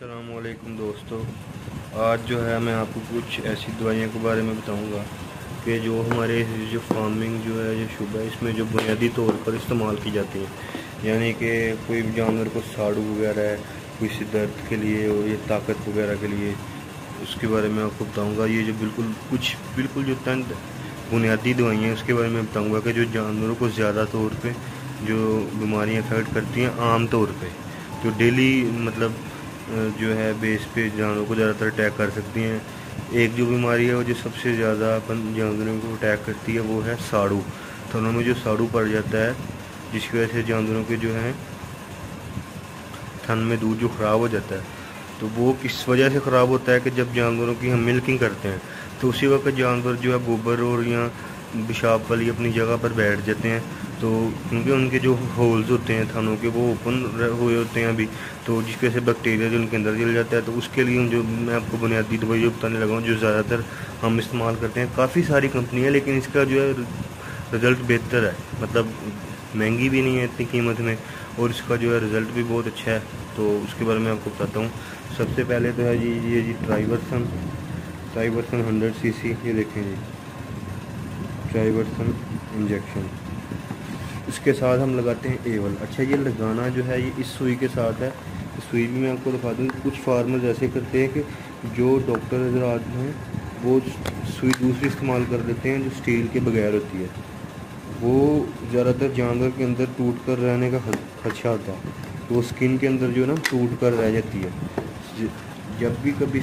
अस्सलामुअलैकुम दोस्तों, आज जो है मैं आपको कुछ ऐसी दवाइयों के बारे में बताऊंगा कि जो हमारे जो फार्मिंग जो है ये शुबा इसमें जो बुनियादी तौर पर इस्तेमाल की जाती है, यानी कि कोई जानवर को साड़ू वगैरह है, किसी दर्द के लिए और ये ताकत वगैरह के लिए, उसके बारे में आपको बताऊँगा। ये जो बिल्कुल जो तंद बुनियादी दवाइयाँ हैं उसके बारे में बताऊँगा कि जो जानवरों को ज़्यादा तौर पर जो बीमारियाँ अफेक्ट करती हैं आम तौर पर, तो डेली मतलब जो है बेस पे जानवरों को ज़्यादातर अटैक कर सकती हैं। एक जो बीमारी है वो जो सबसे ज़्यादा अपन जानवरों को अटैक करती है वो है साड़ू। तो उनमें जो साड़ू पड़ जाता है जिसकी वजह से जानवरों के जो है थन में दूध जो ख़राब हो जाता है, तो वो किस वजह से ख़राब होता है कि जब जानवरों की हम मिल्किंग करते हैं तो उसी वक्त जानवर जो है गोबर और या पेशाब वाली अपनी जगह पर बैठ जाते हैं, तो क्योंकि उनके जो होल्स होते हैं थानों के वो ओपन हुए होते हैं अभी, तो जिसकी वजह से बैक्टीरिया जो उनके अंदर चल जाता है। तो उसके लिए जो मैं आपको बुनियादी दवाई जो बताने लगा हूँ जो ज़्यादातर हम इस्तेमाल करते हैं, काफ़ी सारी कंपनी है लेकिन इसका जो है रिज़ल्ट बेहतर है, मतलब महंगी भी नहीं है इतनी कीमत में और इसका जो है रिज़ल्ट भी बहुत अच्छा है, तो उसके बारे में आपको बताता हूँ। सबसे पहले तो है जी ट्राइवर्सन 100 cc, ये देखें जी ट्राइवर्सन इंजेक्शन। इसके साथ हम लगाते हैं एवल। अच्छा, ये लगाना जो है ये इस सुई के साथ है, सुई भी मैं आपको दिखा दूँ। कुछ फार्मर्स ऐसे करते हैं कि जो डॉक्टर हजरात हैं वो सुई दूसरी इस्तेमाल कर देते हैं जो स्टील के बगैर होती है, वो ज़्यादातर जानवर के अंदर टूट कर रहने का खदशा होता है, तो वो स्किन के अंदर जो है ना टूट कर रह जाती है। जब भी कभी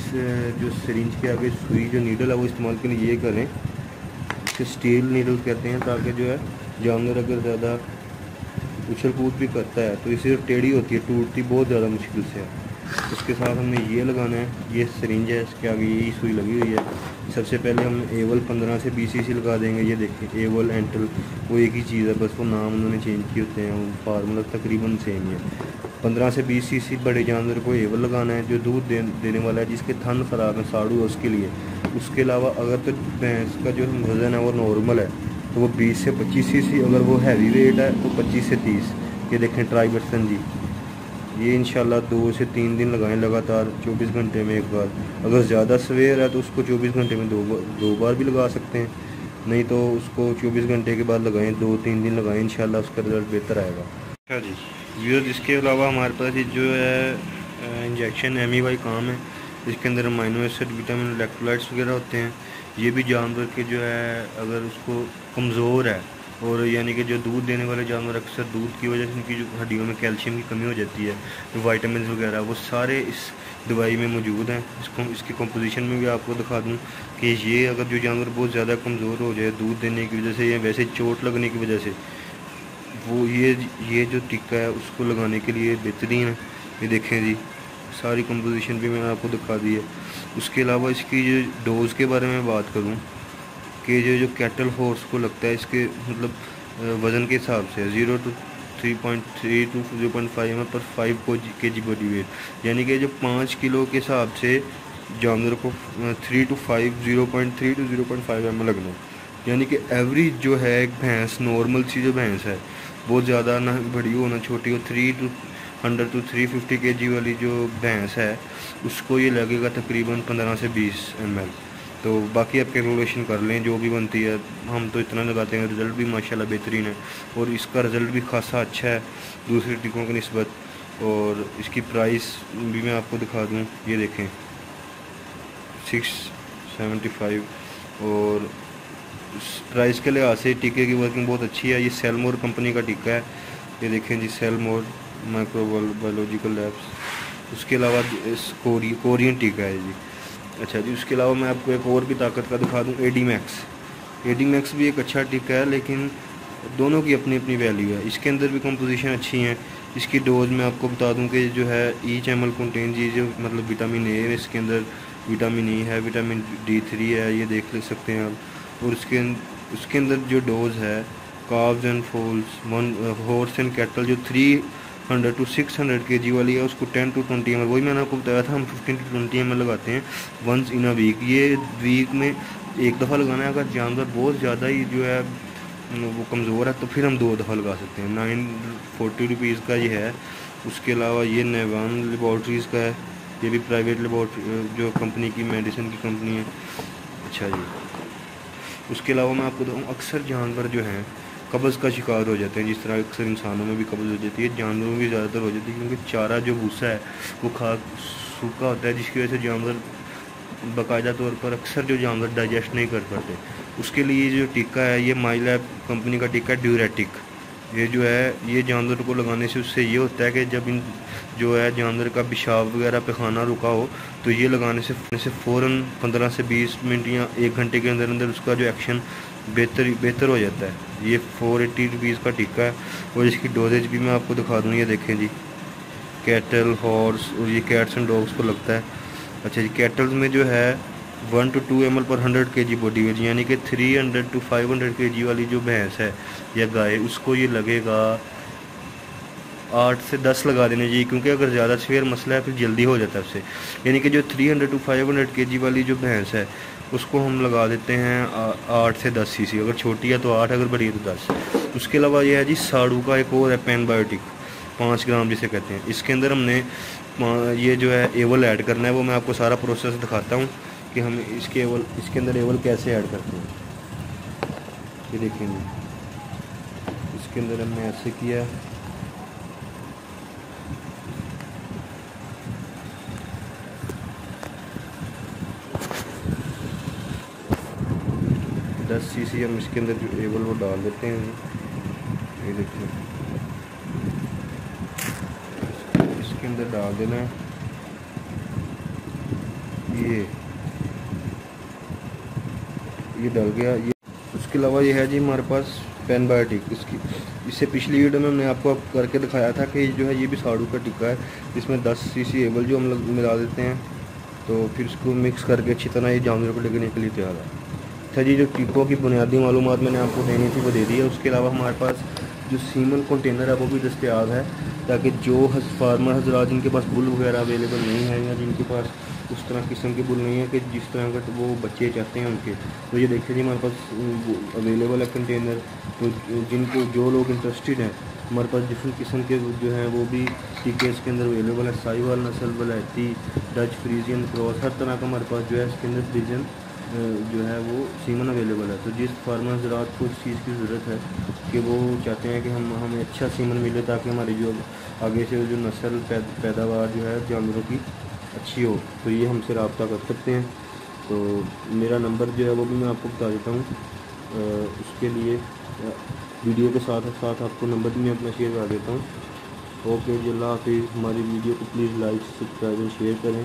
जो सिरिंज के आगे सुई जो नीडल है वो इस्तेमाल करें, ये करें स्टील नीडल कहते हैं, ताकि जो है जानवर अगर ज़्यादा उछल कूद भी करता है तो इसे टेढ़ी होती है, टूटती बहुत ज़्यादा मुश्किल से है। उसके साथ हमने ये लगाना है, ये सिरिंज है इसके आगे यही सुई लगी हुई है। सबसे पहले हम एवल 15 से 20 cc लगा देंगे। ये देखिए एवल एंटल वो एक ही चीज़ है, बस वो नाम उन्होंने चेंज किए होते हैं, वो फार्मूला तकरीबन सेम ही है। 15 से 20 cc बड़े जानवर को एवल लगाना है जो दूध देने वाला है, जिसके थन ख़राब है साड़ू है उसके लिए। उसके अलावा अगर तो भैंस का जो वज़न है वो नॉर्मल है तो वो 20 से 25 cc, अगर वो हैवी वेट है तो 25 से 30। ये देखें ट्राइवर्सन जी, ये इंशाल्लाह 2 से 3 दिन लगाएं लगातार 24 घंटे में एक बार। अगर ज़्यादा सवेर है तो उसको 24 घंटे में दो बार भी लगा सकते हैं, नहीं तो उसको 24 घंटे के बाद लगाएं, 2-3 दिन लगाएं, इंशाल्लाह उसका रिजल्ट बेहतर आएगा। अच्छा जी व्यूअर्स, इसके अलावा हमारे पास जो है इंजेक्शन MEV काम है, इसके अंदर अमाइनो एसिड विटामिन इलेक्ट्रोलाइट्स वगैरह होते हैं। ये भी जानवर के जो है अगर उसको कमज़ोर है और यानी कि जो दूध देने वाले जानवर अक्सर दूध की वजह से उनकी जो हड्डियों में कैल्शियम की कमी हो जाती है, तो वाइटामिन वगैरह वो सारे इस दवाई में मौजूद हैं। इसको इसकी कंपोजिशन में भी आपको दिखा दूं कि ये अगर जो जानवर बहुत ज़्यादा कमज़ोर हो जाए दूध देने की वजह से या वैसे चोट लगने की वजह से, वो ये जो टीका है उसको लगाने के लिए बेहतरीन है। ये देखें जी सारी कंपोजिशन भी मैंने आपको दिखा दी है। उसके अलावा इसकी जो डोज़ के बारे में बात करूं कि जो कैटल हॉर्स को लगता है इसके मतलब वज़न के हिसाब से 0 to 3.3 to 0.5 ml/5 kg body weight, यानी कि जो 5 किलो के हिसाब से जानवर को 0.3 to 0.5 ml लगना, यानी कि एवरेज जो है एक भैंस नॉर्मल सी जो भैंस है बहुत ज़्यादा ना बड़ी हो ना छोटी हो, 300 to 350 kg वाली जो भैंस है उसको ये लगेगा तकरीबन 15 से 20 ml। तो बाकी आप कैलकुलेशन कर लें जो भी बनती है, हम तो इतना लगाते हैं, रिज़ल्ट भी माशाल्लाह बेहतरीन है और इसका रिज़ल्ट भी खासा अच्छा है दूसरे टीकों की निस्बत। और इसकी प्राइस भी मैं आपको दिखा दूं, ये देखें 675 और प्राइस के लिहाज से टीके की वर्किंग बहुत अच्छी है। ये सेलमोर कंपनी का टीका है, ये देखें जी सेलमोर माइक्रोबायोलॉजिकल लैब्स। उसके अलावा कोरियन टीका है जी। अच्छा जी, उसके अलावा मैं आपको एक और भी ताकत का दिखा दूं, एडीमैक्स भी एक अच्छा टीका है, लेकिन दोनों की अपनी अपनी वैल्यू है। इसके अंदर भी कंपोजिशन अच्छी है। इसकी डोज मैं आपको बता दूं कि जो है each ml कंटेन जी जो मतलब विटामिन ए, इसके अंदर विटामिन ई है, विटामिन D3 है, ये देख ले सकते हैं आप। और उसके अंदर जो डोज है calves and foals horse and cattle जो 300 to 600 kg वाली है उसको 10 to 20 ml, वही मैंने आपको बताया था हम 15 to 20 ml लगाते हैं वंस इन अ वीक। ये वीक में एक दफ़ा लगाना है, अगर जानवर बहुत ज़्यादा ही जो है वो कमज़ोर है तो फिर हम 2 दफ़ा लगा सकते हैं। 940 रुपीज़ का ये है। उसके अलावा ये नेवान लेबॉर्ट्रीज़ का है, ये भी प्राइवेट लेबोरेटरी जो कंपनी की मेडिसिन की कंपनी है। अच्छा जी, उसके अलावा मैं आपको बताऊँ अक्सर जानवर जो हैं कब्ज़ का शिकार हो जाते हैं, जिस तरह अक्सर इंसानों में भी कब्ज़ हो जाती है, जानवरों में भी ज़्यादातर हो जाती है, क्योंकि चारा जो भूसा है वो खाद सूखा होता है, जिसकी वजह से जानवर बाकायदा तौर पर अक्सर जो जानवर डाइजेस्ट नहीं कर पाते। उसके लिए जो टीका है ये माई लैब कंपनी का टीका ड्यूरेटिक, ये जो है ये जानवर को लगाने से उससे ये होता है कि जब इन जो है जानवर का पेशाब वगैरह पैखाना रुका हो तो ये लगाने से फ़ौरन 15 से 20 मिनट या 1 घंटे के अंदर अंदर उसका जो एक्शन बेहतर हो जाता है। ये 480 रुपीज़ का टीका है और इसकी डोजेज भी मैं आपको दिखा दूँ। ये देखें जी, कैटल, हॉर्स और ये कैट्स एंड डॉग्स को लगता है। अच्छा जी, कैटल्स में जो है 1 to 2 ml/100 kg body weight, यानी कि 300 to 500 kg वाली जो भैंस है या गाय, उसको ये लगेगा 8 से 10 लगा देने चाहिए, क्योंकि अगर ज़्यादा सीवियर मसला है फिर जल्दी हो जाता है उससे। यानी कि जो 300 to 500 kg वाली जो भैंस है उसको हम लगा देते हैं 8 से 10 cc, अगर छोटी है तो 8, अगर बड़ी है तो 10। उसके अलावा यह है जी साड़ू का एक और है पैनबायोटिक 5 ग्राम जिसे कहते हैं। इसके अंदर हमने ये जो है एवल ऐड करना है, वो मैं आपको सारा प्रोसेस दिखाता हूँ कि हम इसके अंदर एवल कैसे ऐड करते हैं। ये देखेंगे इसके अंदर हमने ऐसे किया, दस सीसी हम इसके अंदर जो एवल वो डाल देते हैं। ये देखिए इसके अंदर डाल देना है, ये डाल गया ये। उसके अलावा ये है जी हमारे पास पैनबायोटिक, इससे पिछली वीडियो में हमने आपको करके दिखाया था कि जो है ये भी साड़ू का टीका है, इसमें 10 सीसी एवल जो हम लोग मिला देते हैं, तो फिर इसको मिक्स करके अच्छी तरह ये जानवरों को लेने के लिए तैयार है। अच्छा जी, जो टीकों की बुनियादी मालूमात मैंने आपको देनी थी वो दे दी है। उसके अलावा हमारे पास जो सीमन कंटेनर है वो भी दस्तयाब है, ताकि जो फार्मर हजरात जिनके पास बुल वगैरह अवेलेबल नहीं है या जिनके पास उस तरह किस्म के बुल नहीं है कि जिस तरह का तो वो बच्चे चाहते हैं उनके, तो ये देखिए जी हमारे पास अवेलेबल है कंटेनर। तो जिनको जो लोग इंटरेस्टेड हैं, हमारे पास डिफरेंट किस्म के जो हैं वो भी टीके इसके अंदर अवेलेबल है। साहिवाल नस्ल, वलायती, डच, फ्रीजियन क्रॉस, हर तरह का हमारे पास जो है इसके अंदर फ्रीजन जो है वो सीमन अवेलेबल है। तो जिस फार्मर ज़रात को इस चीज़ की ज़रूरत है कि वो चाहते हैं कि हमें अच्छा सीमन मिले, ताकि हमारी जो आगे से जो नस्ल पैदावार जो है जानवरों की अच्छी हो, तो ये हमसे रब्ता कर सकते हैं। तो मेरा नंबर जो है वो भी मैं आपको बता देता हूँ, उसके लिए वीडियो के साथ साथ आपको नंबर भी मैं अपना शेयर कर देता हूँ। ओके जी, अल्लाह हाफिज़। हमारी वीडियो को प्लीज़ लाइक, सब्सक्राइब और शेयर करें,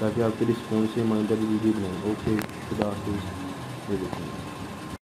ताकि आपके रिस्पॉन्स से हमारी वीडियो बनाएँ। ओके, खुदा हाफिज़।